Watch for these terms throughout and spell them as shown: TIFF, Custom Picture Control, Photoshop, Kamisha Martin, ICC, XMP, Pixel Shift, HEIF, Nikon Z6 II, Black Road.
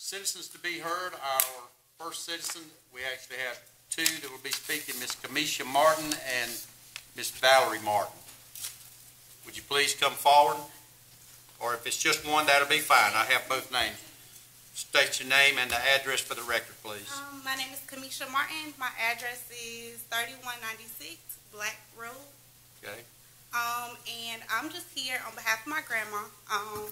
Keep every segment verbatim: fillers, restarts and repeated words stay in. citizens to be heard. Our first citizen, we actually have two that will be speaking, Miz Kamisha Martin and Miz Valerie Martin. Would you please come forward? Or if it's just one, that'll be fine. I have both names. State your name and the address for the record, please. Um, my name is Kamisha Martin. My address is thirty-one ninety-six Black Road. Okay. Um, and I'm just here on behalf of my grandma. Um,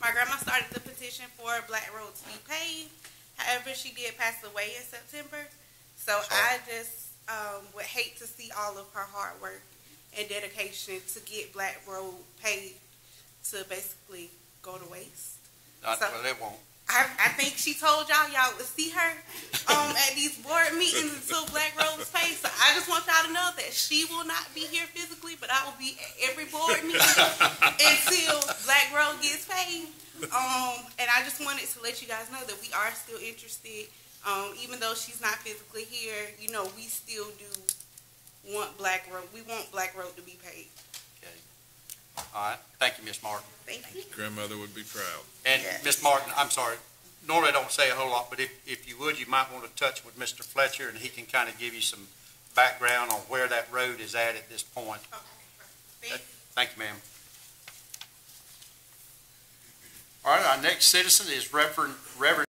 my grandma started the petition for Black Road to be paved. However, she did pass away in September. So Sorry. I just um, would hate to see all of her hard work and dedication to get Black Road paved to basically go to waste. Not, so, well, it won't. I, I think she told y'all y'all would see her um, at these board meetings until Black Road was paid. So I just want y'all to know that she will not be here physically, but I will be at every board meeting until Black Road gets paid. Um, and I just wanted to let you guys know that we are still interested. Um, even though she's not physically here, you know, we still do want Black Road. We want Black Road to be paid. Okay. All right. Thank you, Miz Martin. Thank you. Grandmother would be proud. And yes. Miz Martin, I'm sorry, normally I don't say a whole lot, but if, if you would, you might want to touch with Mister Fletcher, and he can kind of give you some background on where that road is at at this point. Okay. Thank you. Thank you, ma'am. All right. Our next citizen is Reverend Reverend.